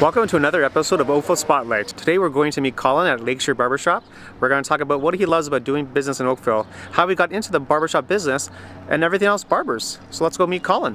Welcome to another episode of Oakville Spotlight. Today we're going to meet Colin at Lakeshear Barbershop. We're going to talk about what he loves about doing business in Oakville, how he got into the barbershop business, and everything else barbers. So let's go meet Colin.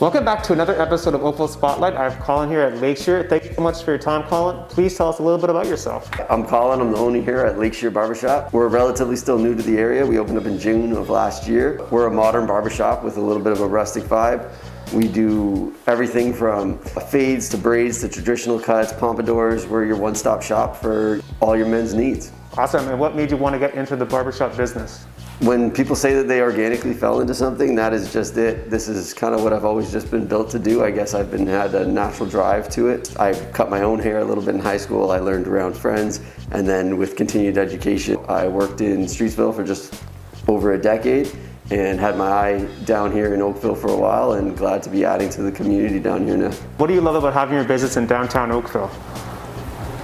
Welcome back to another episode of Oakville Spotlight. I have Colin here at Lakeshear. Thank you so much for your time, Colin. Please tell us a little bit about yourself. I'm Colin. I'm the owner here at Lakeshear Barbershop. We're relatively still new to the area. We opened up in June of last year. We're a modern barbershop with a little bit of a rustic vibe. We do everything from fades to braids to traditional cuts, pompadours. We're your one-stop shop for all your men's needs. Awesome. And what made you want to get into the barbershop business? When people say that they organically fell into something, that is just it. This is kind of what I've always just been built to do. I guess I've had a natural drive to it. I cut my own hair a little bit in high school. I learned around friends. And then with continued education, I worked in Streetsville for just over a decade and had my eye down here in Oakville for a while, and glad to be adding to the community down here now. What do you love about having your business in downtown Oakville?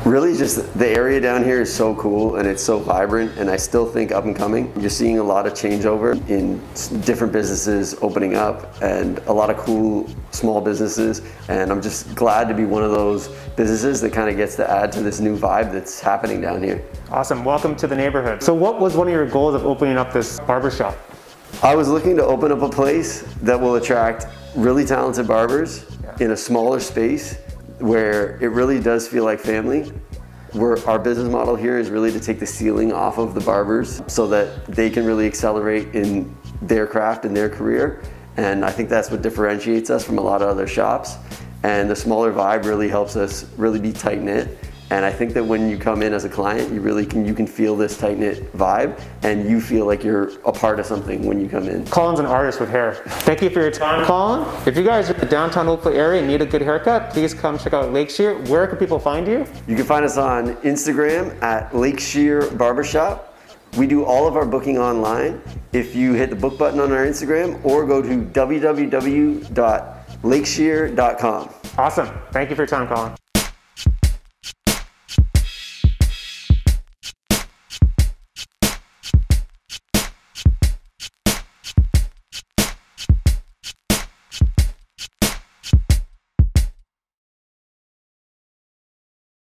Really just the area down here is so cool and it's so vibrant, and I still think up and coming. You're seeing a lot of changeover in different businesses opening up and a lot of cool small businesses, and I'm just glad to be one of those businesses that kind of gets to add to this new vibe that's happening down here. Awesome. Welcome to the neighborhood. So what was one of your goals of opening up this barbershop? I was looking to open up a place that will attract really talented barbers in a smaller space, where it really does feel like family. Our business model here is really to take the ceiling off of the barbers so that they can really accelerate in their craft and their career. And I think that's what differentiates us from a lot of other shops. And the smaller vibe really helps us really be tight-knit. And I think that when you come in as a client, you really can feel this tight-knit vibe, and you feel like you're a part of something when you come in. Colin's an artist with hair. Thank you for your time, Colin. If you guys are in the downtown Oakville area and need a good haircut, please come check out Lakeshear. Where can people find you? You can find us on Instagram at Lakeshear Barbershop. We do all of our booking online. If you hit the book button on our Instagram, or go to www.lakeshear.com. Awesome. Thank you for your time, Colin.